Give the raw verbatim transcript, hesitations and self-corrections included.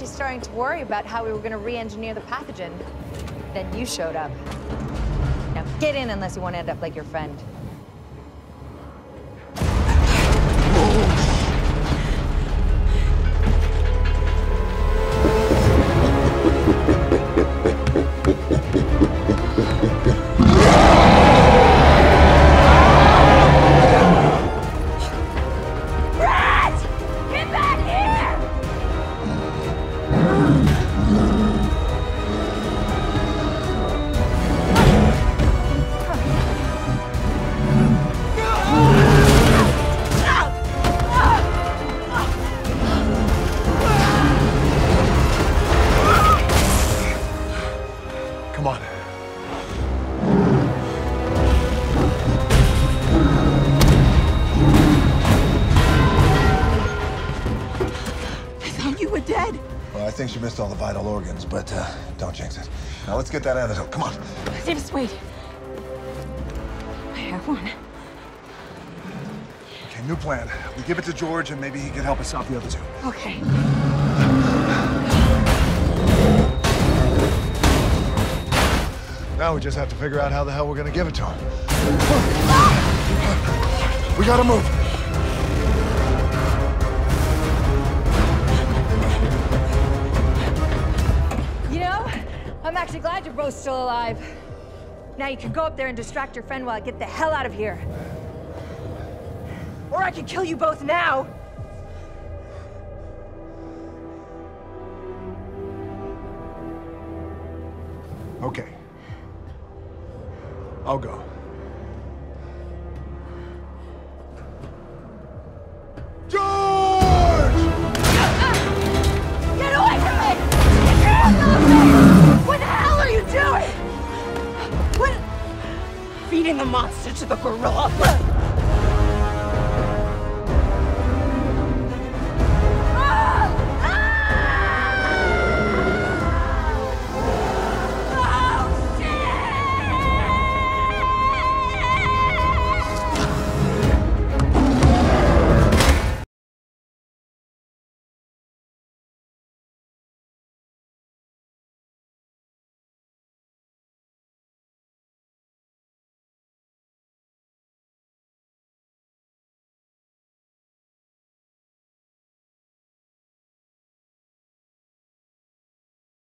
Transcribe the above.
actually starting to worry about how we were going to re-engineer the pathogen. Then you showed up. Now get in unless you want to end up like your friend. Dead. Well, I think she missed all the vital organs, but uh, don't jinx it. Now let's get that out of the hill. Come on. Davis, wait. I have one. Okay, new plan. We give it to George, and maybe he can help us out the other two. Okay. Now we just have to figure out how the hell we're gonna give it to him. We gotta move. I'm actually glad your bro's still alive. Now you can go up there and distract your friend while I get the hell out of here. Or I could kill you both now. Okay. I'll go. Feeding the monster to the gorilla.